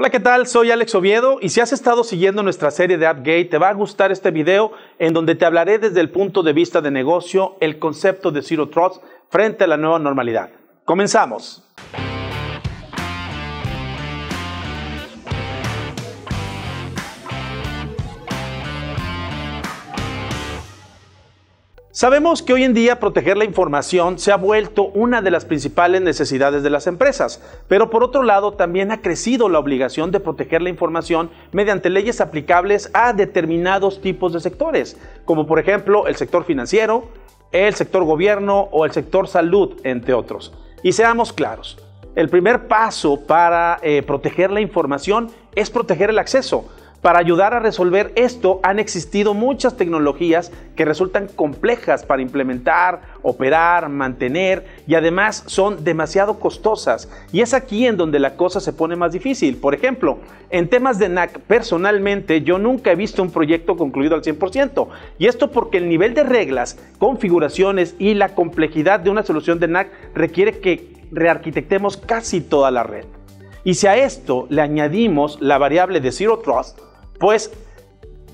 Hola, ¿qué tal? Soy Alex Oviedo y si has estado siguiendo nuestra serie de AppGate, te va a gustar este video en donde te hablaré desde el punto de vista de negocio el concepto de Zero Trust frente a la nueva normalidad. ¡Comenzamos! Sabemos que hoy en día proteger la información se ha vuelto una de las principales necesidades de las empresas, pero por otro lado también ha crecido la obligación de proteger la información mediante leyes aplicables a determinados tipos de sectores, como por ejemplo el sector financiero, el sector gobierno o el sector salud, entre otros. Y seamos claros, el primer paso para proteger la información es proteger el acceso. Para ayudar a resolver esto han existido muchas tecnologías que resultan complejas para implementar, operar, mantener y además son demasiado costosas. Y es aquí en donde la cosa se pone más difícil. Por ejemplo, en temas de NAC, personalmente yo nunca he visto un proyecto concluido al 100%. Y esto porque el nivel de reglas, configuraciones y la complejidad de una solución de NAC requiere que rearquitectemos casi toda la red. Y si a esto le añadimos la variable de Zero Trust, pues,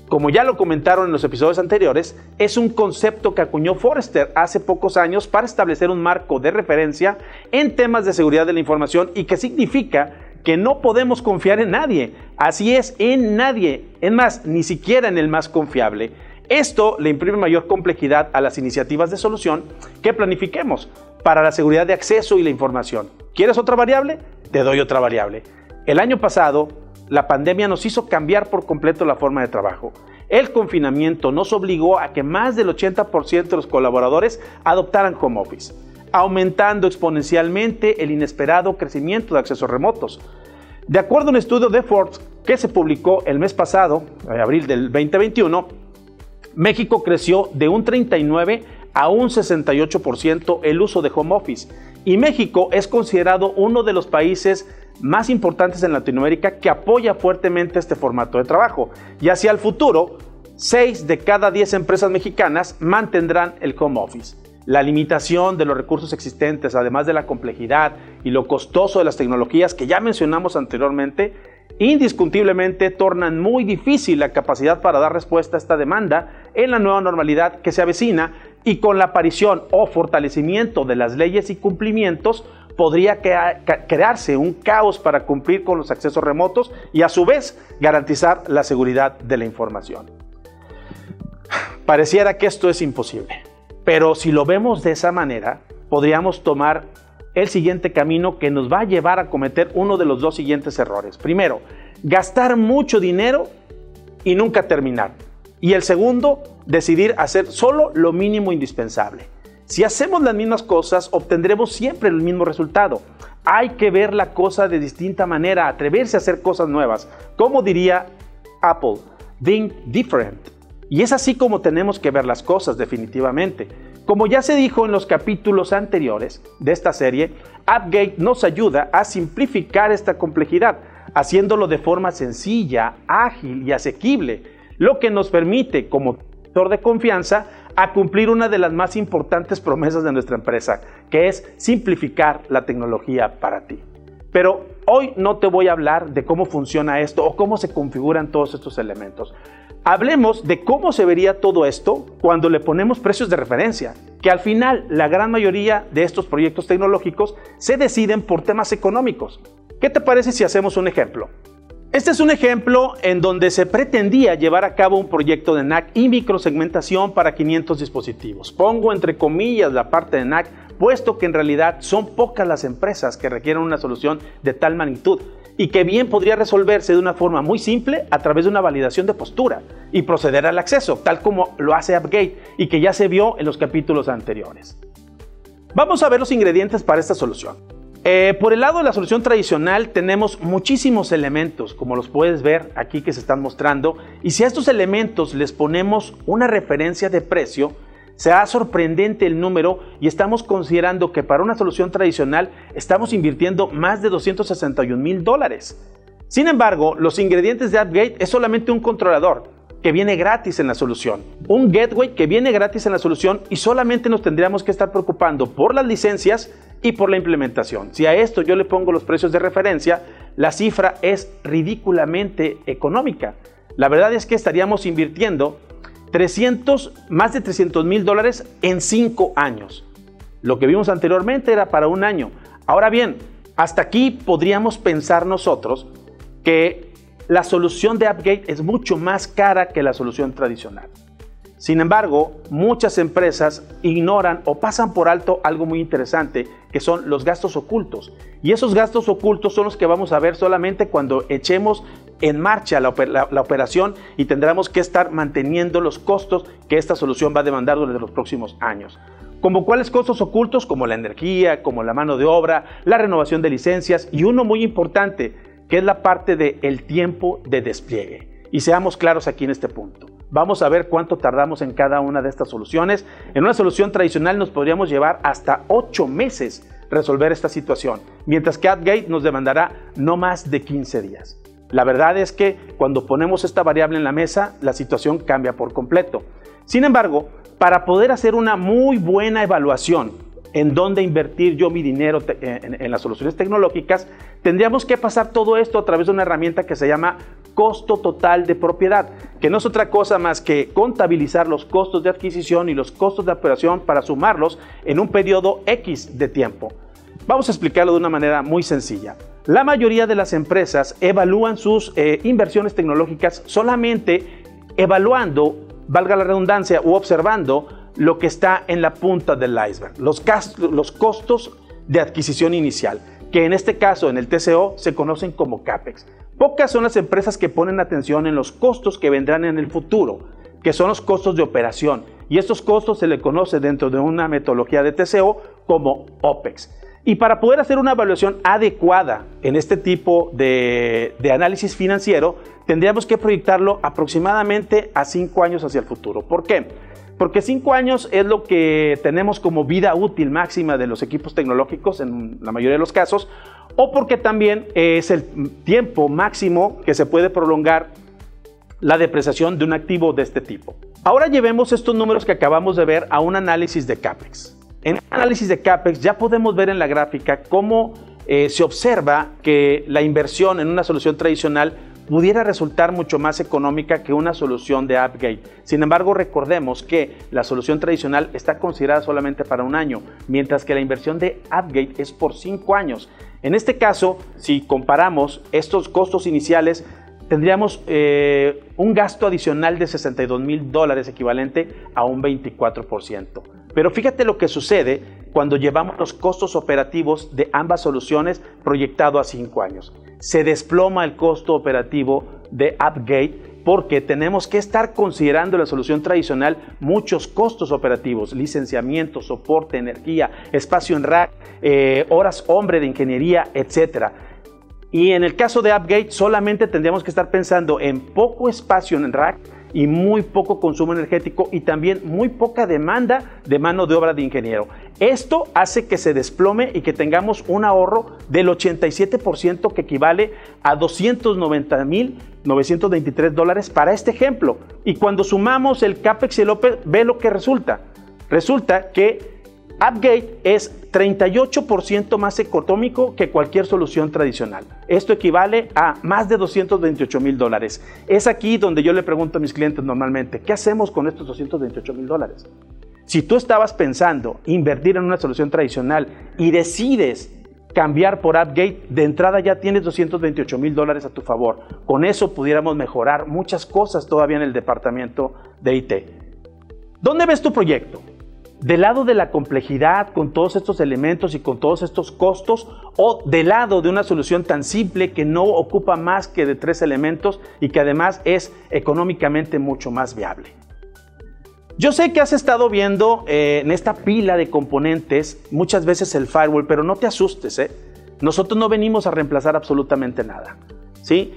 como ya lo comentaron en los episodios anteriores, es un concepto que acuñó Forrester hace pocos años para establecer un marco de referencia en temas de seguridad de la información y que significa que no podemos confiar en nadie. Así es, en nadie. Es más, ni siquiera en el más confiable. Esto le imprime mayor complejidad a las iniciativas de solución que planifiquemos para la seguridad de acceso y la información. ¿Quieres otra variable? Te doy otra variable. El año pasado, la pandemia nos hizo cambiar por completo la forma de trabajo. El confinamiento nos obligó a que más del 80% de los colaboradores adoptaran home office, aumentando exponencialmente el inesperado crecimiento de accesos remotos. De acuerdo a un estudio de Forbes que se publicó el mes pasado, en abril del 2021, México creció de un 39% a un 68% el uso de home office. Y México es considerado uno de los países más importantes en Latinoamérica que apoya fuertemente este formato de trabajo. Y hacia el futuro, 6 de cada 10 empresas mexicanas mantendrán el home office. La limitación de los recursos existentes, además de la complejidad y lo costoso de las tecnologías que ya mencionamos anteriormente, indiscutiblemente tornan muy difícil la capacidad para dar respuesta a esta demanda en la nueva normalidad que se avecina, y con la aparición o fortalecimiento de las leyes y cumplimientos podría crearse un caos para cumplir con los accesos remotos y a su vez garantizar la seguridad de la información. Pareciera que esto es imposible, pero si lo vemos de esa manera, podríamos tomar el siguiente camino que nos va a llevar a cometer uno de los dos siguientes errores. Primero, gastar mucho dinero y nunca terminar. Y el segundo, decidir hacer solo lo mínimo indispensable. Si hacemos las mismas cosas, obtendremos siempre el mismo resultado. Hay que ver la cosa de distinta manera, atreverse a hacer cosas nuevas. Como diría Apple, think different. Y es así como tenemos que ver las cosas definitivamente. Como ya se dijo en los capítulos anteriores de esta serie, AppGate nos ayuda a simplificar esta complejidad, haciéndolo de forma sencilla, ágil y asequible, lo que nos permite, como actor de confianza, a cumplir una de las más importantes promesas de nuestra empresa, que es simplificar la tecnología para ti. Pero hoy no te voy a hablar de cómo funciona esto o cómo se configuran todos estos elementos. Hablemos de cómo se vería todo esto cuando le ponemos precios de referencia, que al final la gran mayoría de estos proyectos tecnológicos se deciden por temas económicos. ¿Qué te parece si hacemos un ejemplo? Este es un ejemplo en donde se pretendía llevar a cabo un proyecto de NAC y microsegmentación para 500 dispositivos. Pongo entre comillas la parte de NAC, puesto que en realidad son pocas las empresas que requieren una solución de tal magnitud y que bien podría resolverse de una forma muy simple a través de una validación de postura y proceder al acceso, tal como lo hace AppGate y que ya se vio en los capítulos anteriores. Vamos a ver los ingredientes para esta solución. Por el lado de la solución tradicional tenemos muchísimos elementos, como los puedes ver aquí que se están mostrando, y si a estos elementos les ponemos una referencia de precio, será sorprendente el número y estamos considerando que para una solución tradicional estamos invirtiendo más de $261,000. Sin embargo, los ingredientes de AppGate es solamente un controlador que viene gratis en la solución, un gateway que viene gratis en la solución y solamente nos tendríamos que estar preocupando por las licencias y por la implementación. Si a esto yo le pongo los precios de referencia, la cifra es ridículamente económica. La verdad es que estaríamos invirtiendo más de 300 mil dólares en 5 años. Lo que vimos anteriormente era para un año. Ahora bien, hasta aquí podríamos pensar nosotros que la solución de AppGate es mucho más cara que la solución tradicional. Sin embargo, muchas empresas ignoran o pasan por alto algo muy interesante, que son los gastos ocultos. Y esos gastos ocultos son los que vamos a ver solamente cuando echemos en marcha la operación y tendremos que estar manteniendo los costos que esta solución va a demandar durante los próximos años. ¿Como cuáles costos ocultos? Como la energía, como la mano de obra, la renovación de licencias y uno muy importante, que es la parte del tiempo de despliegue. Y seamos claros aquí en este punto. Vamos a ver cuánto tardamos en cada una de estas soluciones. En una solución tradicional nos podríamos llevar hasta 8 meses resolver esta situación, mientras que AppGate nos demandará no más de 15 días. La verdad es que cuando ponemos esta variable en la mesa, la situación cambia por completo. Sin embargo, para poder hacer una muy buena evaluación en dónde invertir yo mi dinero en las soluciones tecnológicas, tendríamos que pasar todo esto a través de una herramienta que se llama costo total de propiedad, que no es otra cosa más que contabilizar los costos de adquisición y los costos de operación para sumarlos en un periodo X de tiempo. Vamos a explicarlo de una manera muy sencilla. La mayoría de las empresas evalúan sus inversiones tecnológicas solamente evaluando, valga la redundancia, u observando lo que está en la punta del iceberg, los costos de adquisición inicial, que en este caso en el TCO se conocen como CAPEX. Pocas son las empresas que ponen atención en los costos que vendrán en el futuro, que son los costos de operación, y estos costos se le conoce dentro de una metodología de TCO como OPEX. Y para poder hacer una evaluación adecuada en este tipo de análisis financiero, tendríamos que proyectarlo aproximadamente a 5 años hacia el futuro. ¿Por qué? Porque 5 años es lo que tenemos como vida útil máxima de los equipos tecnológicos en la mayoría de los casos, o porque también es el tiempo máximo que se puede prolongar la depreciación de un activo de este tipo. Ahora llevemos estos números que acabamos de ver a un análisis de CAPEX. En el análisis de CAPEX ya podemos ver en la gráfica cómo se observa que la inversión en una solución tradicional pudiera resultar mucho más económica que una solución de AppGate. Sin embargo, recordemos que la solución tradicional está considerada solamente para un año, mientras que la inversión de AppGate es por 5 años. En este caso, si comparamos estos costos iniciales, tendríamos un gasto adicional de $62,000 equivalente a un 24%. Pero fíjate lo que sucede cuando llevamos los costos operativos de ambas soluciones proyectado a 5 años. Se desploma el costo operativo de AppGate porque tenemos que estar considerando la solución tradicional muchos costos operativos, licenciamiento, soporte, energía, espacio en rack, horas hombre de ingeniería, etc. Y en el caso de AppGate solamente tendríamos que estar pensando en poco espacio en rack y muy poco consumo energético y también muy poca demanda de mano de obra de ingeniero. Esto hace que se desplome y que tengamos un ahorro del 87% que equivale a $290,923 para este ejemplo. Y cuando sumamos el CAPEX y el OPEX, ve lo que resulta. Resulta que AppGate es 38% más económico que cualquier solución tradicional. Esto equivale a más de $228,000. Es aquí donde yo le pregunto a mis clientes normalmente, ¿qué hacemos con estos $228,000? Si tú estabas pensando invertir en una solución tradicional y decides cambiar por AppGate, de entrada ya tienes $228,000 a tu favor. Con eso pudiéramos mejorar muchas cosas todavía en el departamento de IT. ¿Dónde ves tu proyecto? ¿Del lado de la complejidad con todos estos elementos y con todos estos costos o del lado de una solución tan simple que no ocupa más que de 3 elementos y que además es económicamente mucho más viable? Yo sé que has estado viendo en esta pila de componentes muchas veces el firewall, pero no te asustes, Nosotros no venimos a reemplazar absolutamente nada, ¿sí?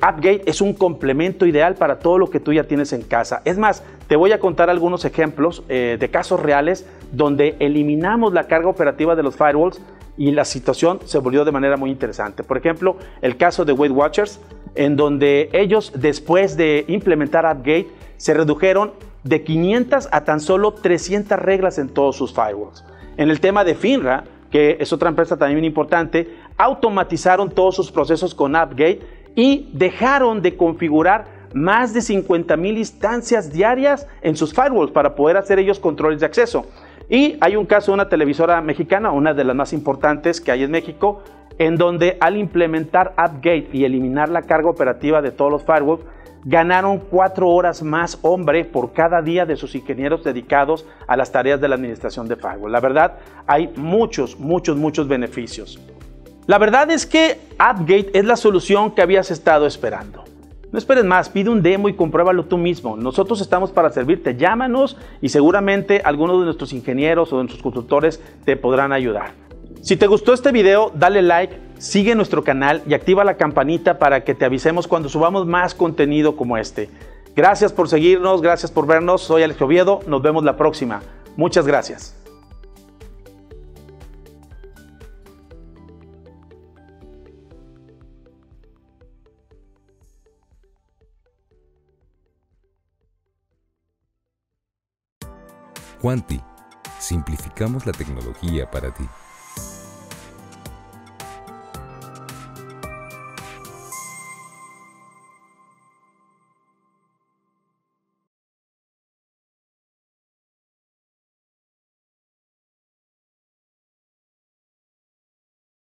AppGate es un complemento ideal para todo lo que tú ya tienes en casa. Es más, te voy a contar algunos ejemplos de casos reales donde eliminamos la carga operativa de los firewalls y la situación se volvió de manera muy interesante. Por ejemplo, el caso de Weight Watchers, en donde ellos después de implementar AppGate se redujeron de 500 a tan solo 300 reglas en todos sus firewalls. En el tema de FINRA, que es otra empresa también importante, automatizaron todos sus procesos con AppGate y dejaron de configurar más de 50,000 instancias diarias en sus firewalls para poder hacer ellos controles de acceso. Y hay un caso de una televisora mexicana, una de las más importantes que hay en México, en donde al implementar AppGate y eliminar la carga operativa de todos los firewalls, ganaron 4 horas más hombre por cada día de sus ingenieros dedicados a las tareas de la administración de firewall. La verdad, hay muchos beneficios. La verdad es que AppGate es la solución que habías estado esperando. No esperes más, pide un demo y compruébalo tú mismo. Nosotros estamos para servirte, llámanos y seguramente algunos de nuestros ingenieros o de nuestros consultores te podrán ayudar. Si te gustó este video, dale like, sigue nuestro canal y activa la campanita para que te avisemos cuando subamos más contenido como este. Gracias por seguirnos, gracias por vernos. Soy Alejandro Oviedo, nos vemos la próxima. Muchas gracias. Quanti, simplificamos la tecnología para ti.